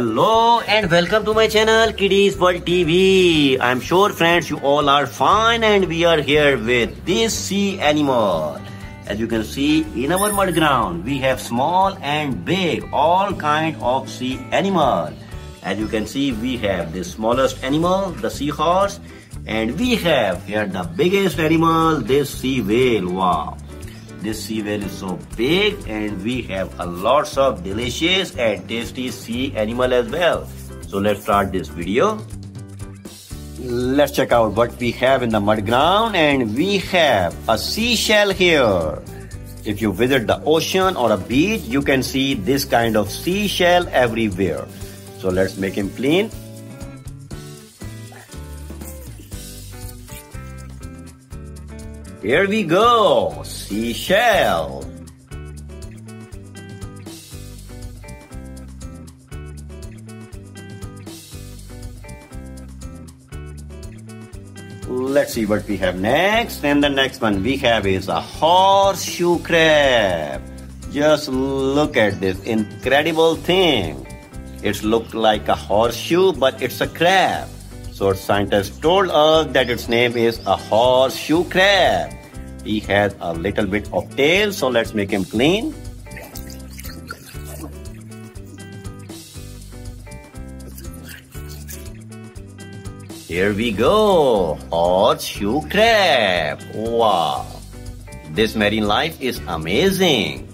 Hello and welcome to my channel Kidiez World TV. I am sure friends you all are fine, and we are here with this sea animal. As you can see in our mud ground, we have small and big all kind of sea animal. As you can see, we have the smallest animal, the seahorse, and we have here the biggest animal, this sea whale. Wow! This sea whale is so big, and we have a lots of delicious and tasty sea animal as well. So let's start this video. Let's check out what we have in the mud ground, and we have a seashell here. If you visit the ocean or a beach, you can see this kind of seashell everywhere. So let's make him plain. Here we go, seashell. Let's see what we have next. And the next one we have is a horseshoe crab. Just look at this incredible thing. It looked like a horseshoe, but it's a crab. So scientists told us that its name is a horseshoe crab. He has a little bit of tail, so let's make him clean. Here we go, horseshoe crab. Wow, this marine life is amazing.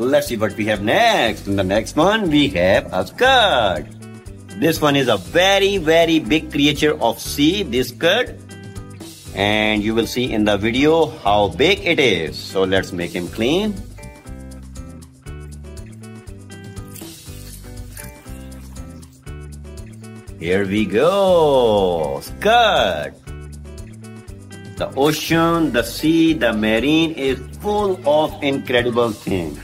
Let's see what we have next. In the next one, we have a scud. This one is a very big creature of sea, this scud. And you will see in the video how big it is. So let's make him clean. Here we go, scud. The ocean, the sea, the marine is full of incredible things.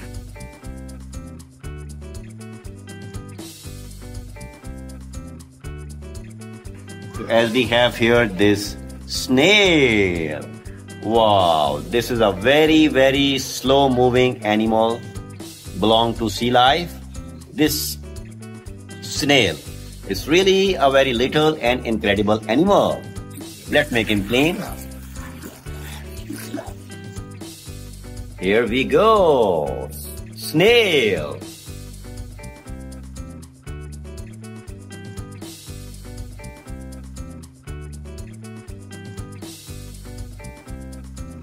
As we have here this snail. Wow, this is a very slow moving animal belong to sea life. This snail is really a very little and incredible animal. Let's make him plain. Here we go, snail.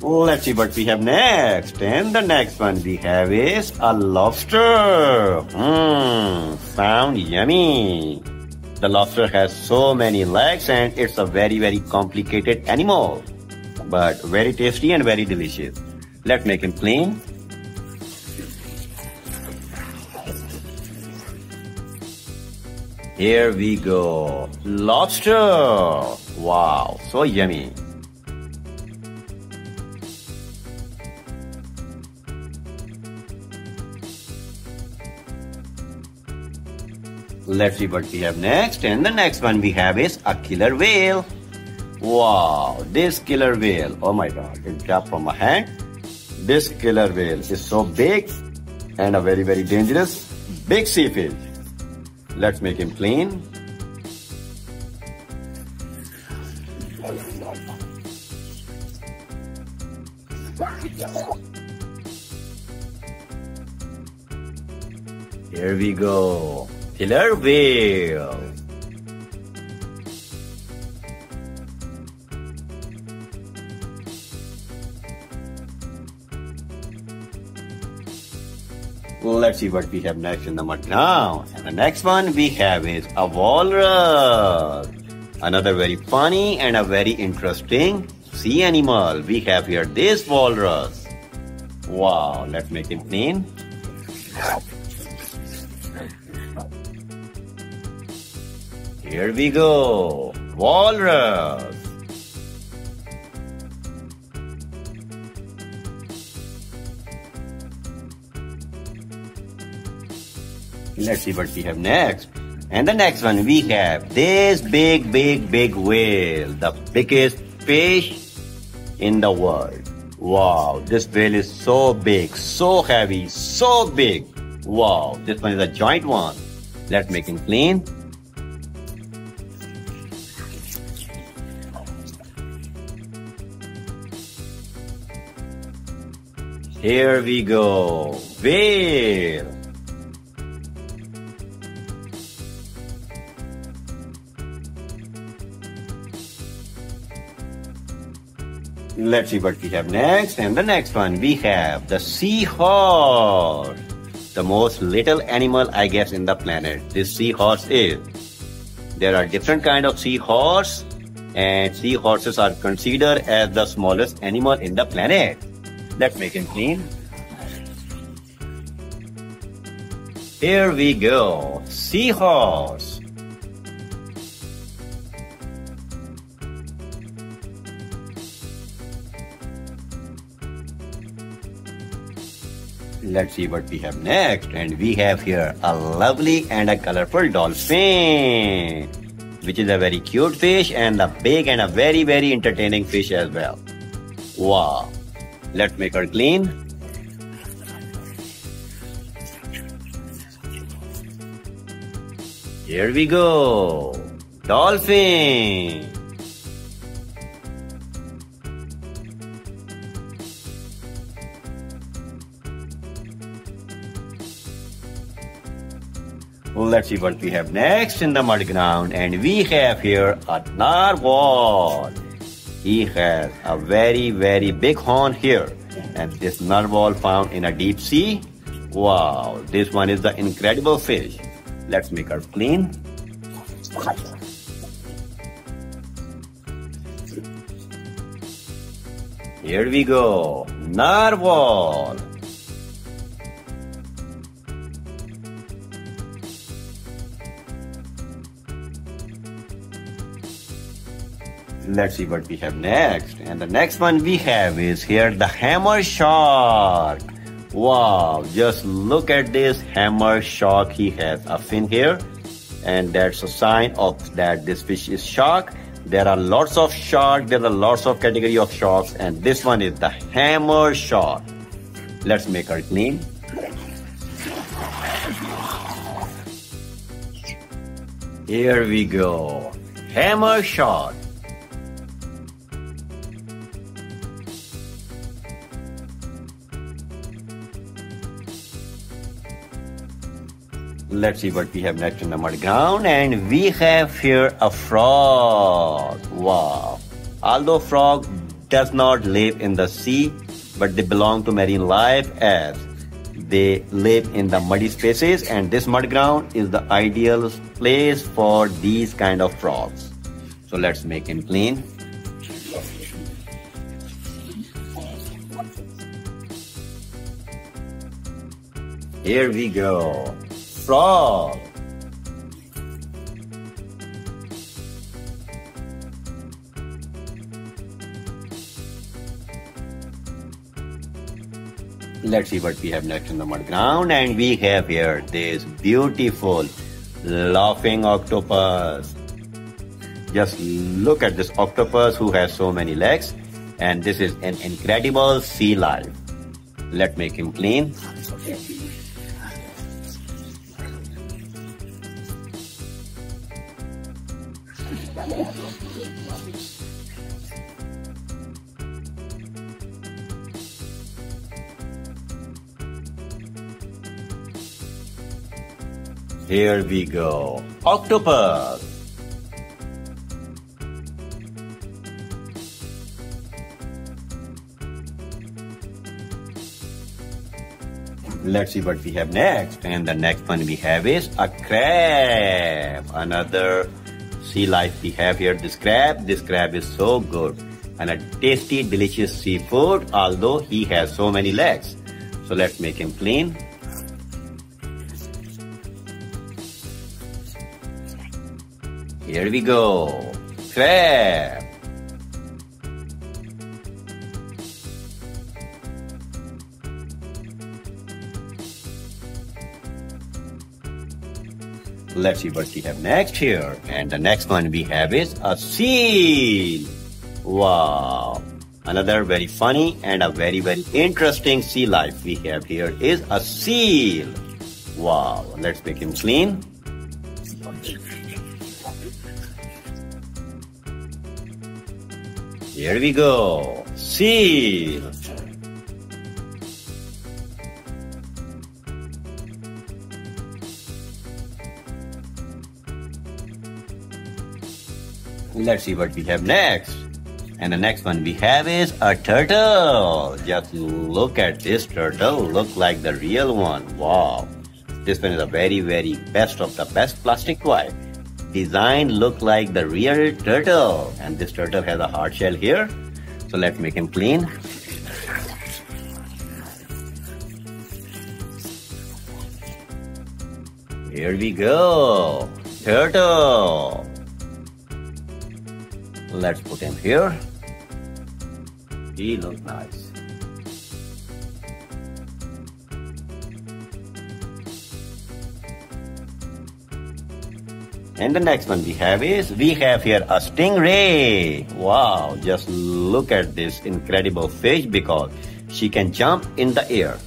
Let's see what we have next. And the next one we have is a lobster. Sound yummy. The lobster has so many legs, and it's a very complicated animal, but very tasty and very delicious. Let's make him plain. Here we go, lobster. Wow, so yummy. Let's see what we have next. And the next one we have is a killer whale. Wow, this killer whale. Oh my God, it dropped from my hand. This killer whale is so big and a very dangerous big sea fish. Let's make him clean. Here we go. Killer whale. Let's see what we have next in the mud now. And the next one we have is a walrus. Another very funny and a very interesting sea animal. We have here this walrus. Wow, let's make him clean. Here we go, walrus. Let's see what we have next. And the next one we have this big whale, the biggest fish in the world. Wow, this whale is so big, so heavy, so big. Wow, this one is a giant one. Let's make him clean. Here we go, whale. Let's see what we have next. And the next one we have the seahorse, the most little animal I guess in the planet. This seahorse is. There are different kind of seahorse, and seahorses are considered as the smallest animal in the planet. Let's make him clean. Here we go, seahorse. Let's see what we have next. And we have here a lovely and a colorful dolphin, which is a very cute fish and a big and a very entertaining fish as well. Wow. Let's make her clean. Here we go, dolphin. Let's see what we have next in the mud ground. And we have here a narwhal. He has a very big horn here, and this narwhal found in a deep sea. Wow, this one is the incredible fish. Let's make her clean. Here we go, narwhal. Let's see what we have next. And the next one we have is here the hammer shark. Wow, just look at this hammer shark. He has a fin here, and that's a sign of that this fish is shark. There are lots of sharks, there are lots of category of sharks, and this one is the hammer shark. Let's make her clean. Here we go, hammer shark. Let's see what we have next in the mud ground. And we have here a frog. Wow. Although frog does not live in the sea, but they belong to marine life as they live in the muddy spaces, and this mud ground is the ideal place for these kind of frogs. So let's make him clean. Here we go, frog. Let's see what we have next in the mud ground. And we have here this beautiful laughing octopus. Just look at this octopus who has so many legs, and this is an incredible sea life. Let's make him clean. Here we go, octopus. Let's see what we have next. And the next one we have is a crab. Another sea life we have here, this crab. This crab is so good and a tasty, delicious seafood, although he has so many legs. So let's make him clean. Here we go, crab. Let's see what we have next here. And the next one we have is a seal. Wow. Another very funny and a very interesting sea life we have here is a seal. Wow. Let's make him clean. Here we go. Seal. Let's see what we have next. And the next one we have is a turtle. Just look at this turtle. Look like the real one. Wow. This one is a very best of the best plastic toy. Design look like the real turtle. And this turtle has a hard shell here. So let's make him clean. Here we go. Turtle. Let's put him here. He looks nice. And the next one we have is, we have here a stingray. Wow, just look at this incredible fish because she can jump in the air.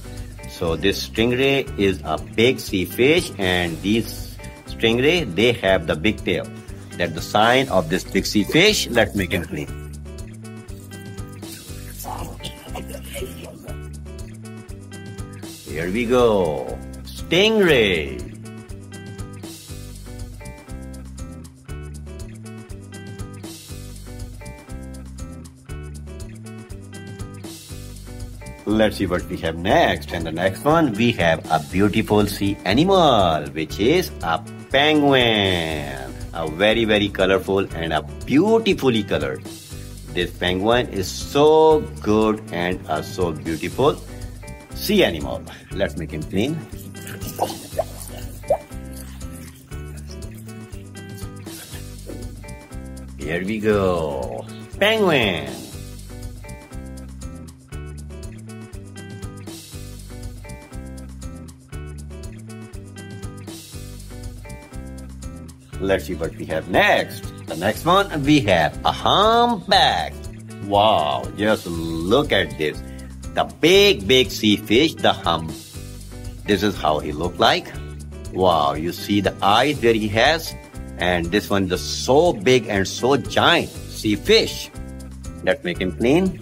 So this stingray is a big sea fish, and these stingray, they have the big tail. That's the sign of this big sea fish. Let's make him clean. Here we go. Stingray. Let's see what we have next. And the next one, we have a beautiful sea animal, which is a penguin. A very colorful and a beautifully colored. This penguin is so good and a so beautiful sea animal. Let's make him clean. Here we go. Penguin. Let's see what we have next. The next one, we have a humpback. Wow, just look at this. The big sea fish, the hump. This is how he looked like. Wow, you see the eyes where he has. And this one is so big and so giant sea fish. Let's make him clean.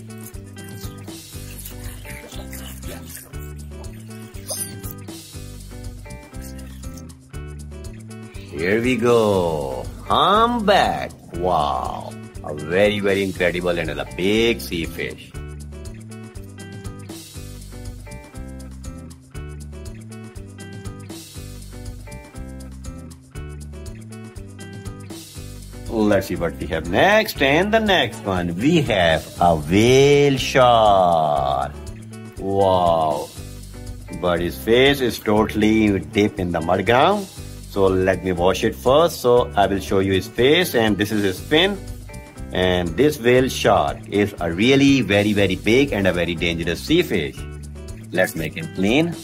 Here we go. Humpback. Wow. A very incredible and a big sea fish. Let's see what we have next. And the next one, we have a whale shark. Wow. But his face is totally deep in the mud ground. So let me wash it first. So I will show you his face, and this is his fin. And this whale shark is a really very big and a very dangerous sea fish. Let's make him clean.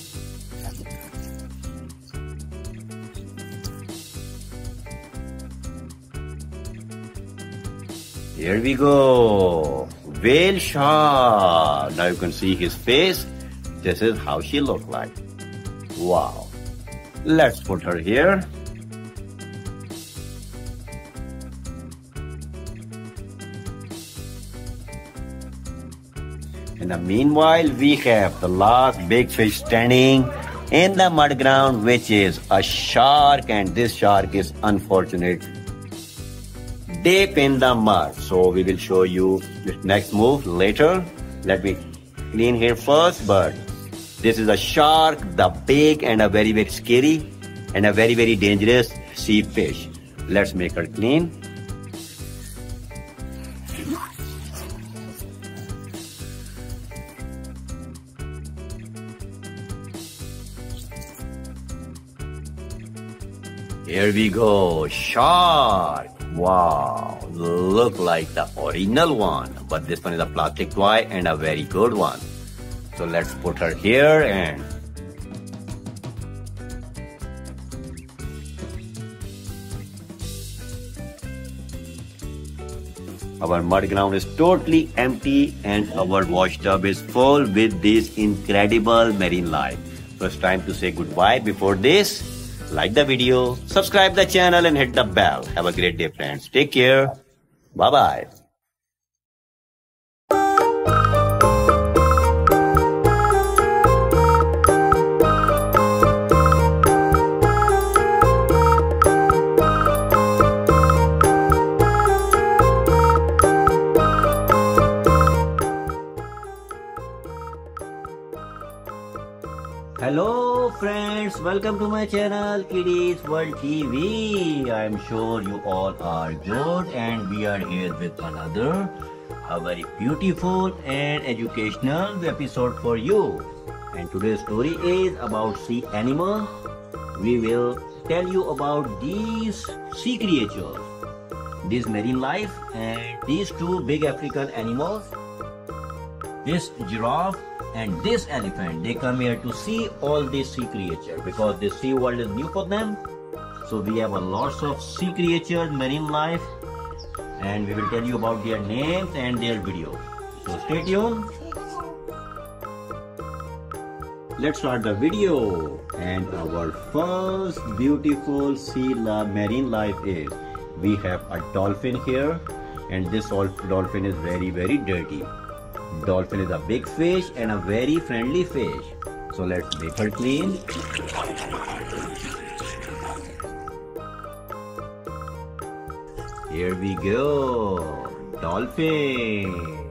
Here we go. Whale shark. Now you can see his face. This is how she looks like. Wow. Let's put her here. In the meanwhile, we have the last big fish standing in the mud ground, which is a shark, and this shark is unfortunate deep in the mud. So we will show you this next move later. Let me clean here first, but this is a shark, the big and a very scary and a very dangerous sea fish. Let's make her clean. Here we go, shark. Wow, look like the original one, but this one is a plastic toy and a very good one. So let's put her here, and Our mud ground is totally empty and our wash tub is full with this incredible marine life. So it's time to say goodbye. Before this, like the video, subscribe the channel and hit the bell. Have a great day, friends. Take care. Bye-bye. Hello friends, welcome to my channel Kidiez World TV. I am sure you all are good and we are here with another a very beautiful and educational episode for you. And today's story is about sea animal. We will tell you about these sea creatures, this marine life and these two big African animals, this giraffe and this elephant. They come here to see all these sea creatures because the sea world is new for them. So we have a lots of sea creatures, marine life, and we will tell you about their names and their videos. So stay tuned. Let's start the video. And our first beautiful sea marine life is, we have a dolphin here, and this dolphin is very, very dirty. Dolphin is a big fish and a very friendly fish. So let's make her clean. Here we go. Dolphin.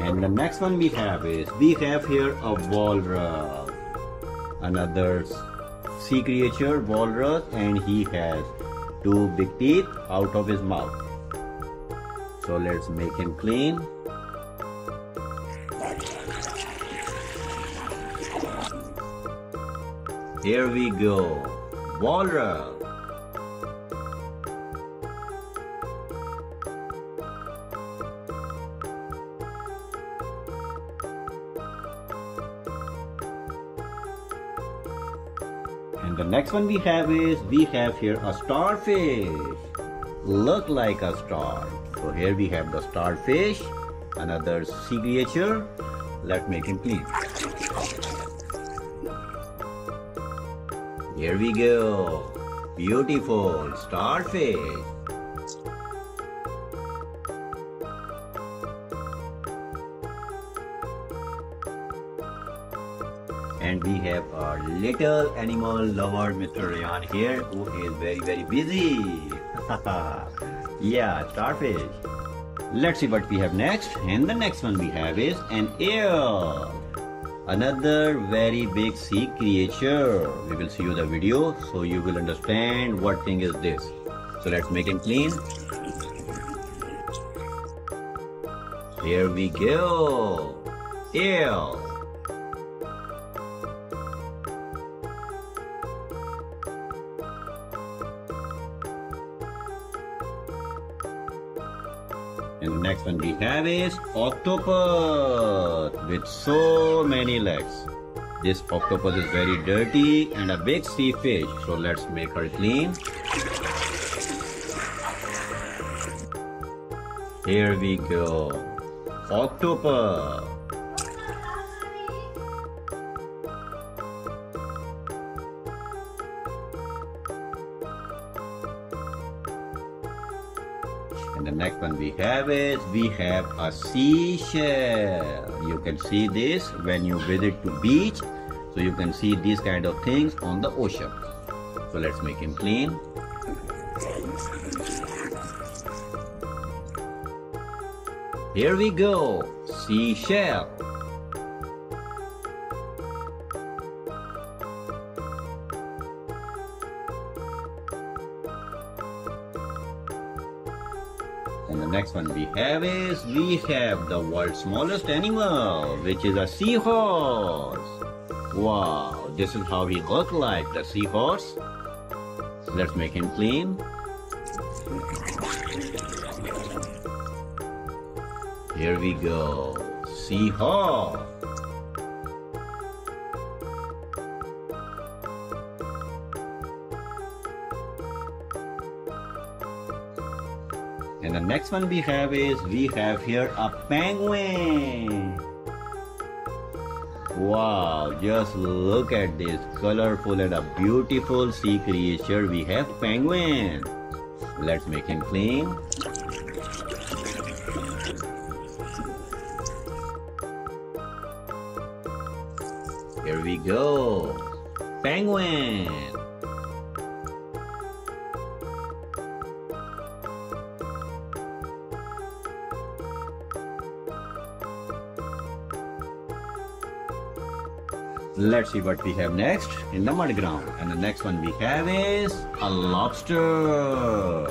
And the next one we have is, we have here a walrus. Another sea creature, walrus, and he has two big teeth out of his mouth. So let's make him clean. Here we go, walrus. The next one we have is, we have here a starfish. Look like a star. So here we have the starfish, another sea creature. Let's make him clean. Here we go. Beautiful starfish. And we have our little animal lover, Mr. Ryan here, who is very, very busy. Yeah, starfish. Let's see what we have next. And the next one we have is an eel. Another very big sea creature. We will see you the video so you will understand what thing is this. So let's make him clean. Here we go. Eel. And next one we have is octopus with so many legs. This octopus is very dirty and a big sea fish. So let's make her clean. Here we go. Octopus. And the next one we have is, we have a seashell. You can see this when you visit to beach. So you can see these kind of things on the ocean. So let's make him clean. Here we go, seashell. And the next one we have is, we have the world's smallest animal, which is a seahorse. Wow, this is how he looks like, the seahorse. Let's make him clean. Here we go, seahorse. And the next one we have is, we have here a penguin. Wow, just look at this colorful and a beautiful sea creature. We have penguin. Let's make him clean. Here we go. Penguin. Let's see what we have next in the mud ground. And the next one we have is a lobster.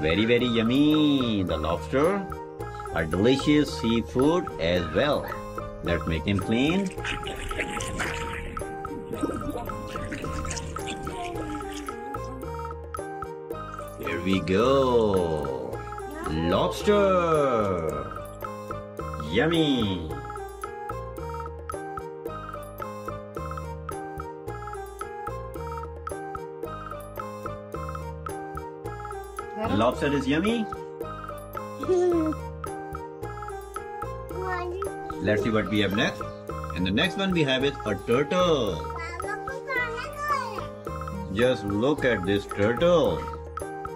Very, very yummy. The lobster, a delicious seafood as well. Let's make him clean. Here we go. Lobster. Yummy. Lobster is yummy. Let's see what we have next. And the next one we have is a turtle. Just look at this turtle.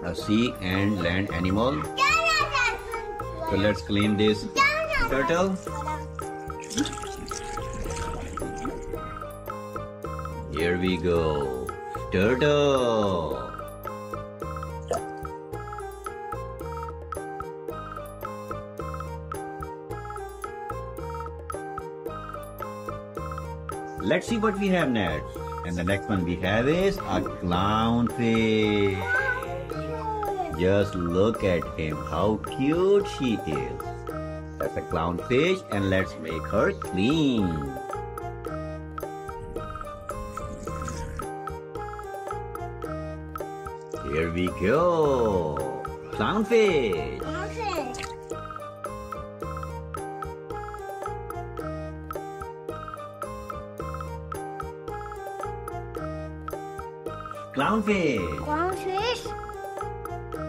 A sea and land animal. So let's clean this turtle. Here we go. Turtle. Let's see what we have next. And the next one we have is a clownfish. Just look at him, how cute she is. That's a clownfish, and let's make her clean. Here we go. Clownfish. Clownfish. Clownfish.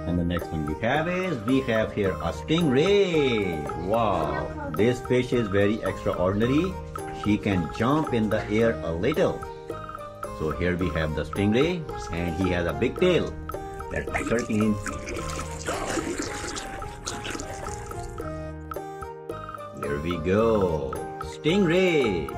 And the next one we have is, we have here a stingray. Wow, this fish is very extraordinary. She can jump in the air a little. So here we have the stingray, and he has a big tail. Let's make her clean. Here we go. Stingray.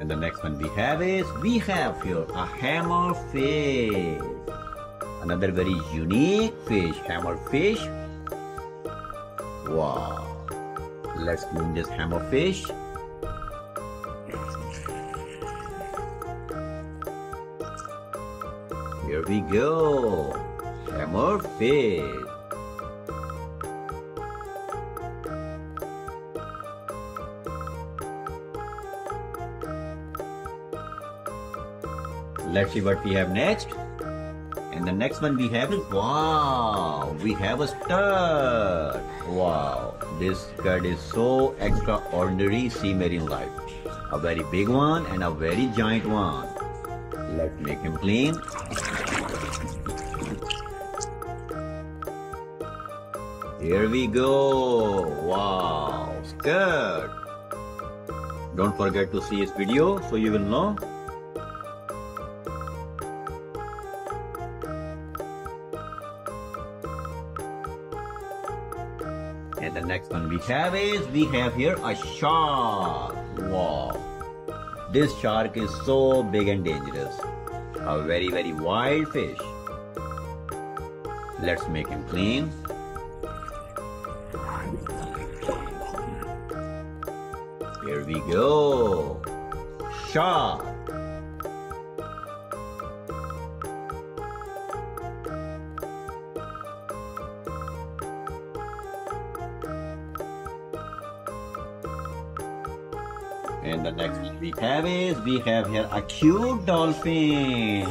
And the next one we have is, we have here a hammerfish. Another very unique fish, hammerfish. Wow. Let's clean this hammerfish. Here we go. Hammerfish. Let's see what we have next. And the next one we have is, wow, we have a stud. Wow, this stud is so extraordinary sea marine life. A very big one and a very giant one. Let's make him clean. Here we go. Wow, stud. Don't forget to see his video so you will know. And the next one we have is, we have here a shark. Wow. This shark is so big and dangerous. A very, very wild fish. Let's make him clean. Here we go. Shark. And the next one we have is, we have here a cute dolphin.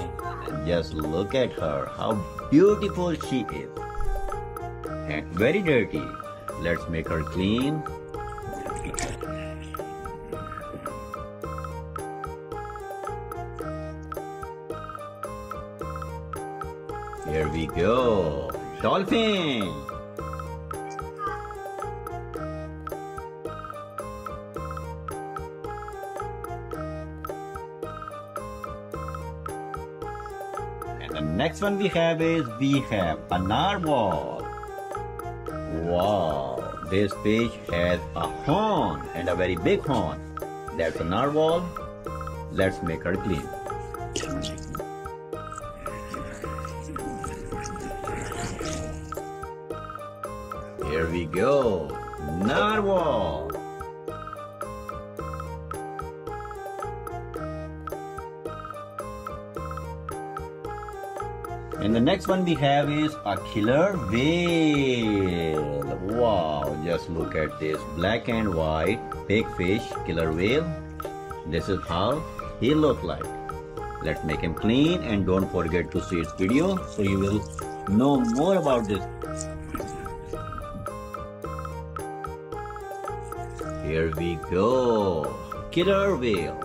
And just look at her, how beautiful she is. And very dirty. Let's make her clean. There we go. Dolphin. And the next one we have is, we have a narwhal. Wow, this fish has a horn, and a very big horn. That's a narwhal. Let's make her clean. Here we go, narwhal. And the next one we have is a killer whale. Wow, just look at this black and white big fish, killer whale. This is how he looks like. Let's make him clean, and don't forget to see its video so you will know more about this. Here we go, killer whale.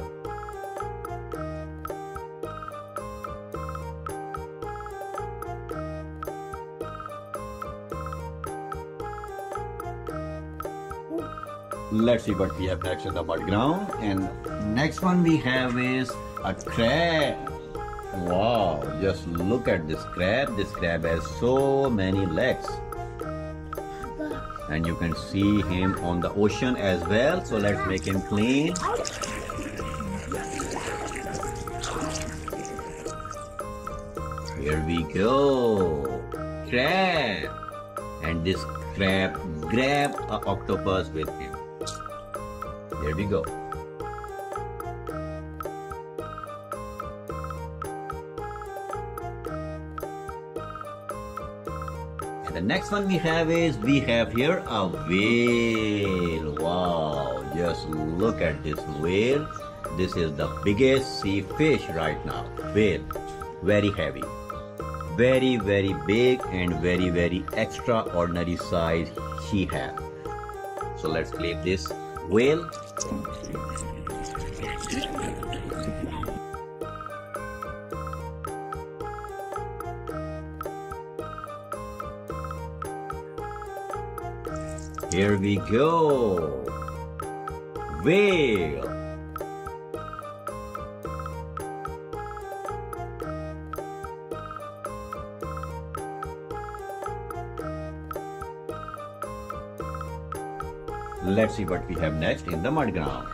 Let's see what we have next in the mud ground. And next one we have is a crab. Wow, just look at this crab. This crab has so many legs. And you can see him on the ocean as well. So let's make him clean. Here we go, crab. And this crab grabbed an octopus with him. Here we go. The next one we have is, we have here a whale. Wow, just look at this whale. This is the biggest sea fish right now, whale. Very heavy, very, very big, and very, very extraordinary size she has. So let's clip this whale. Here we go, whale. Let's see what we have next in the mud ground.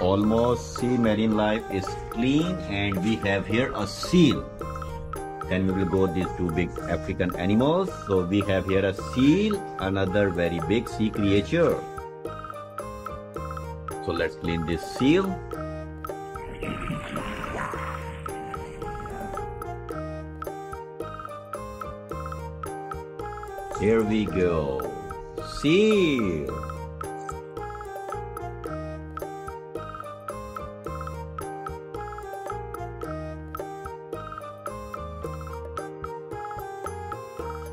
Almost sea marine life is clean, and we have here a seal. Then we will go these two big African animals. So we have here a seal, another very big sea creature. So let's clean this seal. Here we go, seal.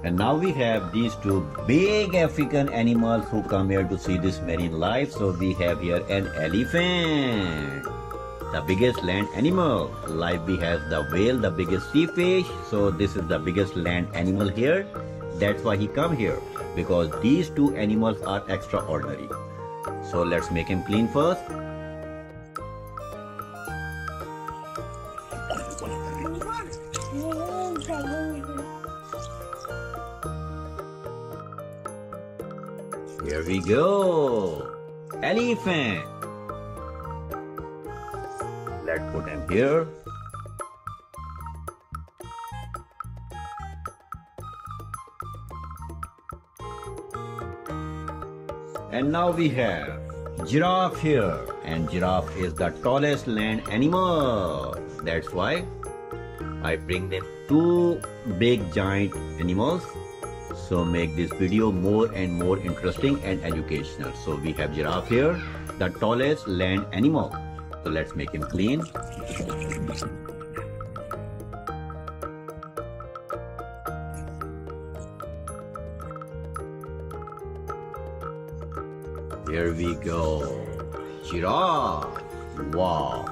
And now we have these two big African animals who come here to see this marine life. So we have here an elephant, the biggest land animal. Like we have the whale, the biggest sea fish. So this is the biggest land animal here. That's why he come here, because these two animals are extraordinary. So let's make him clean first. Here we go, elephant. Let's put him here. And now we have giraffe here. And giraffe is the tallest land animal. That's why I bring them two big giant animals. So make this video more and more interesting and educational. So we have giraffe here, the tallest land animal. So let's make him clean. Here we go, giraffe. Wow.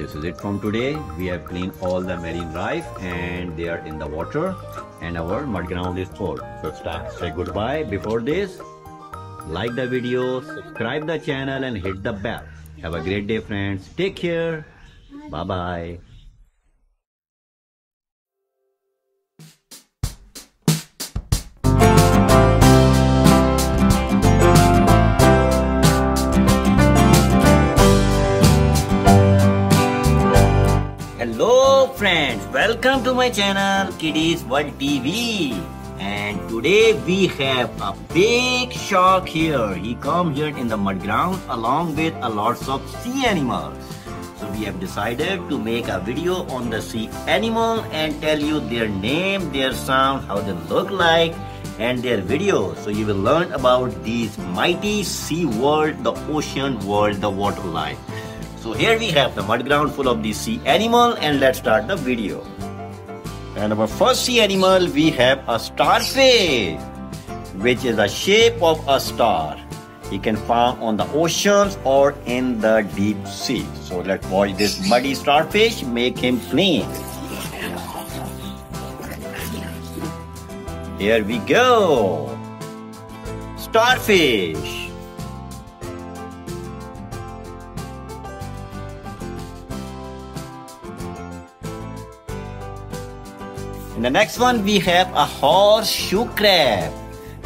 This is it from today. We have cleaned all the marine life and they are in the water and our mud ground is full. So say goodbye. Before this, like the video, subscribe the channel and hit the bell. Have a great day, friends. Take care. Bye-bye. Hello friends, welcome to my channel Kidiez World TV, and today we have a big shark here. He comes here in the mud ground along with a lots of sea animals. So we have decided to make a video on the sea animal and tell you their name, their sound, how they look like and their video. So you will learn about these mighty sea world, the ocean world, the water life. So here we have the mud ground full of the sea animal and let's start the video. And our first sea animal, we have a starfish, which is the shape of a star. It can found on the oceans or in the deep sea. So let's watch this muddy starfish make him clean. Here we go. Starfish. The next one, we have a horseshoe crab.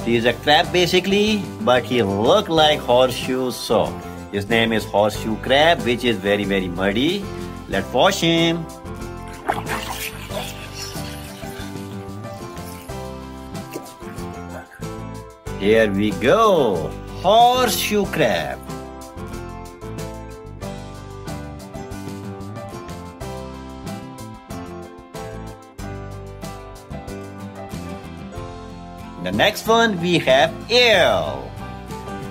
He is a crab basically, but he looks like horseshoes, so his name is horseshoe crab, which is very muddy. Let's wash him. Here we go, horseshoe crab. The next one, we have eel,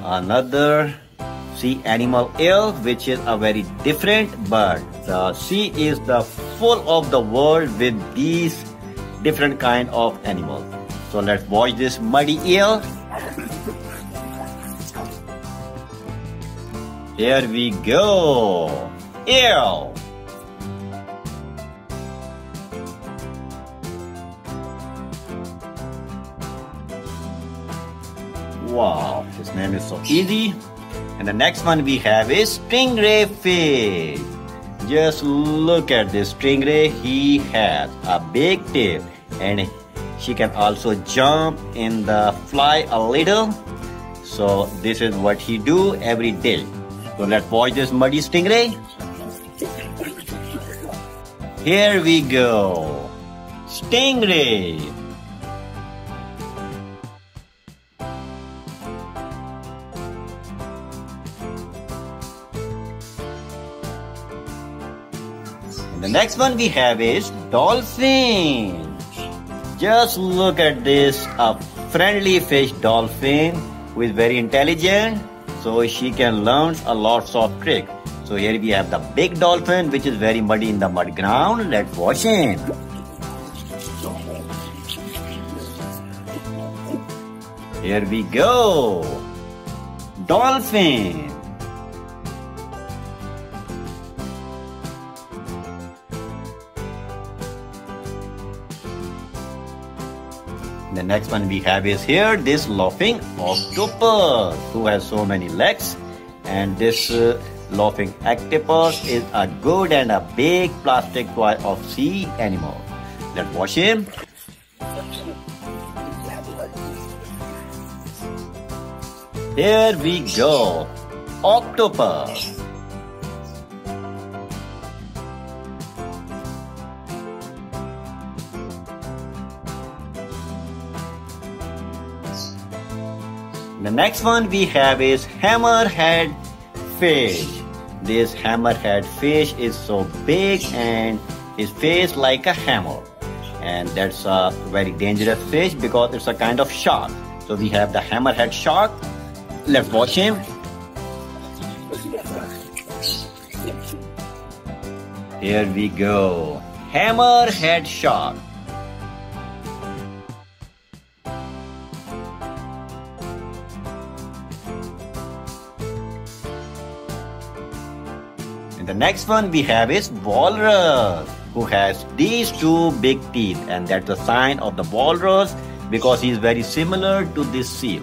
another sea animal eel, which is a very different bird. The sea is the full of the world with these different kind of animals. So let's watch this muddy eel. There we go, eel. Wow, his name is so easy. And the next one we have is stingray fish. Just look at this stingray. He has a big tail and she can also jump in the fly a little. So this is what he do every day. So let's watch this muddy stingray. Here we go. Stingray. The next one we have is dolphin. Just look at this, a friendly fish dolphin who is very intelligent, so she can learn a lot of tricks. So here we have the big dolphin, which is very muddy in the mud ground. Let's watch him. Here we go, dolphin. The next one we have is here, this laughing octopus who has so many legs, and this laughing octopus is a good and a big plastic toy of sea animal. Let's wash him. There we go, octopus. The next one we have is hammerhead fish. This hammerhead fish is so big and his face like a hammer. And that's a very dangerous fish because it's a kind of shark. So we have the hammerhead shark. Let's watch him. Here we go. Hammerhead shark. Next one we have is walrus, who has these two big teeth, and that's a sign of the walrus because he is very similar to this seal.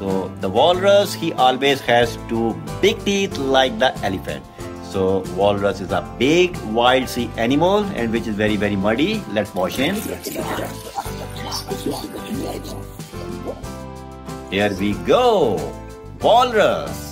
So the walrus, he always has two big teeth like the elephant. So walrus is a big wild sea animal and which is very, very muddy. Let's watch him. Here we go. Walrus.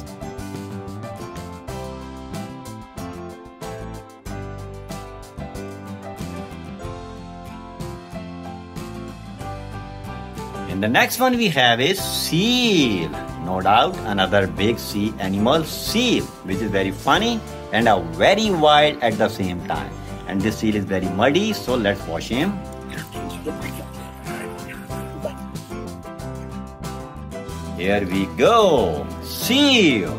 And the next one we have is seal. No doubt another big sea animal, seal, which is very funny and a very wild at the same time. And this seal is very muddy, so let's wash him. Here we go, seal.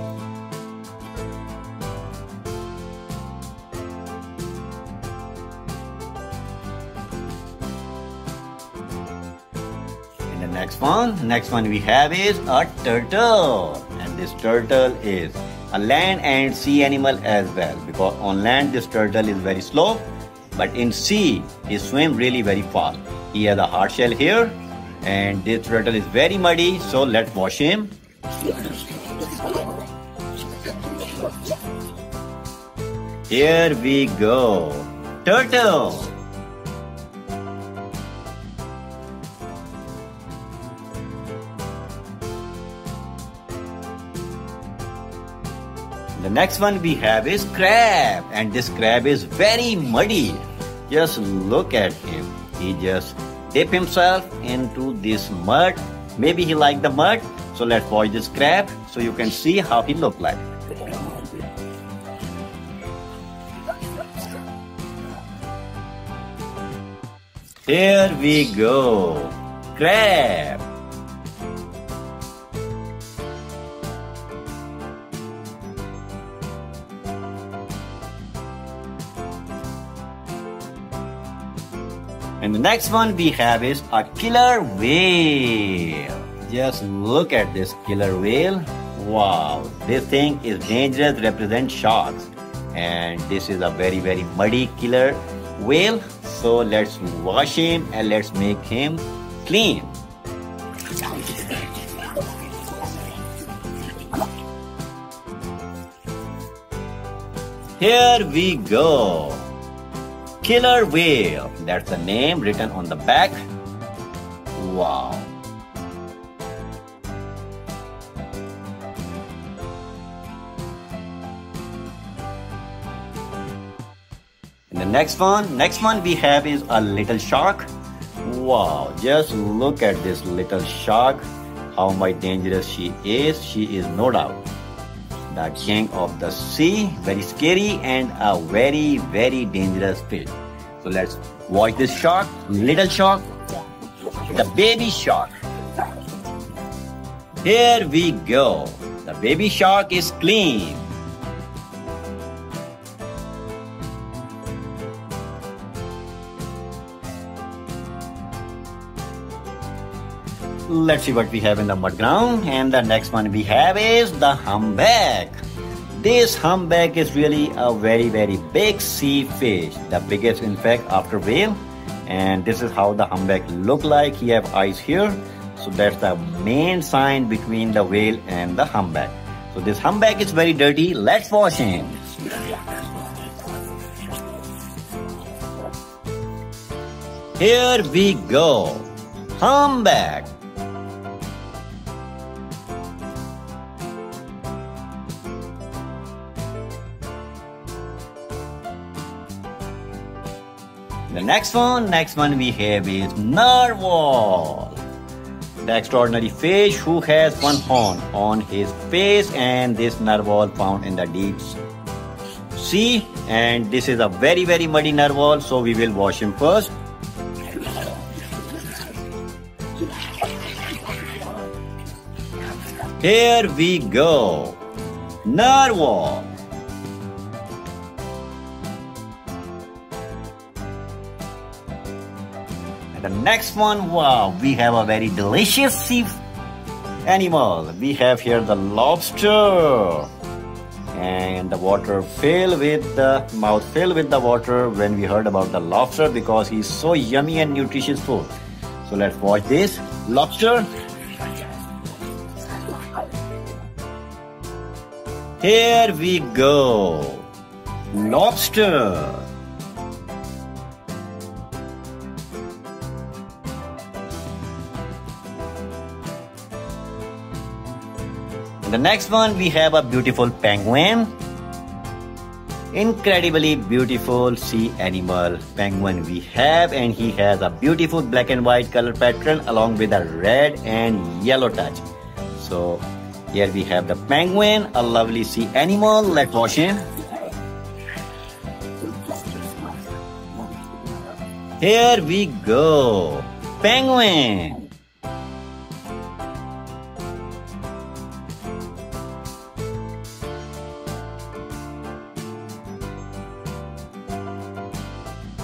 Next one we have is a turtle, and this turtle is a land and sea animal as well, because on land this turtle is very slow, but in sea he swims really very fast. He has a hard shell here, and this turtle is very muddy, so let's wash him. Here we go, turtle. The next one we have is crab, and this crab is very muddy. Just look at him. He just dips himself into this mud. Maybe he likes the mud. So let's watch this crab so you can see how he looks like. Here we go. Crab. And the next one we have is a killer whale. Just look at this killer whale. Wow, this thing is dangerous, represents sharks. And this is a very, very muddy killer whale. So let's wash him and let's make him clean. Here we go. Killer whale, that's the name written on the back. Wow. And the next one we have is a little shark. Wow, just look at this little shark, how much dangerous she is. She is no doubt the king of the sea, very scary and a very, very dangerous fish. So let's watch this shark, little shark, the baby shark. Here we go. The baby shark is clean. Let's see what we have in the mud ground. And the next one we have is the humpback. This humpback is really a very, very big sea fish, the biggest in fact after whale. And this is how the humpback look like. He have eyes here, so that's the main sign between the whale and the humpback. So this humpback is very dirty. Let's wash him. Here we go, humpback. The next one we have is narwhal, the extraordinary fish who has one horn on his face, and this narwhal found in the deep sea, and this is a very, very muddy narwhal, so we will wash him first. Here we go, narwhal. The next one, wow, we have a very delicious sea animal. We have here the lobster. and the water filled with the mouth filled with the water when we heard about the lobster because he's so yummy and nutritious food. So let's watch this lobster. Here we go. Lobster. The next one, we have a beautiful penguin. Incredibly beautiful sea animal penguin we have, and he has a beautiful black and white color pattern along with a red and yellow touch. So here we have the penguin, a lovely sea animal. Let's watch him. Here we go. Penguin.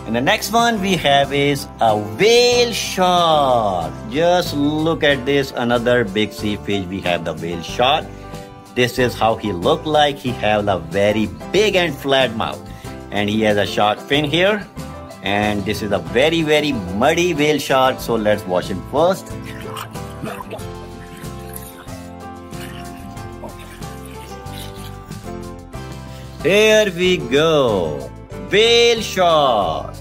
And the next one we have is a whale shark. Just look at this, another big sea fish. We have the whale shark. This is how he looked like. He has a very big and flat mouth. And he has a shark fin here. And this is a very, very muddy whale shark. So let's watch him first. Here we go. Whale shark.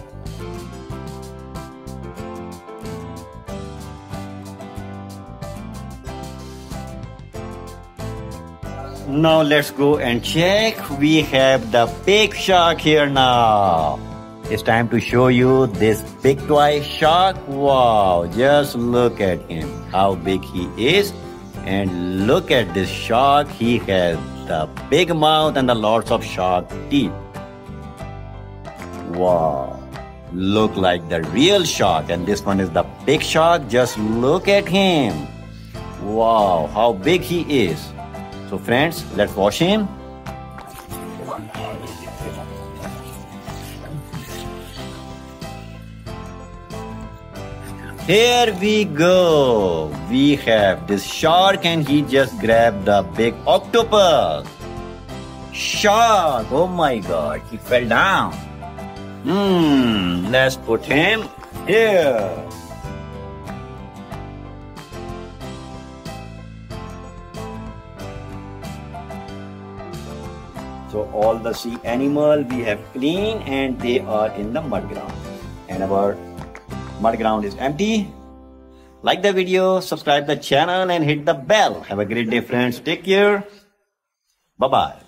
Now let's go and check. We have the big shark here now. It's time to show you this big toy shark. Wow, just look at him, how big he is. And look at this shark. He has the big mouth and the lots of shark teeth. Wow, look like the real shark. And this one is the big shark. Just look at him. Wow, how big he is. So friends, let's watch him. Here we go. We have this shark and he just grabbed the big octopus. Shark, oh my God, he fell down. Let's put him here. So all the sea animal we have cleaned and they are in the mud ground. And our mud ground is empty. Like the video, subscribe the channel and hit the bell. Have a great day friends. Take care. Bye-bye.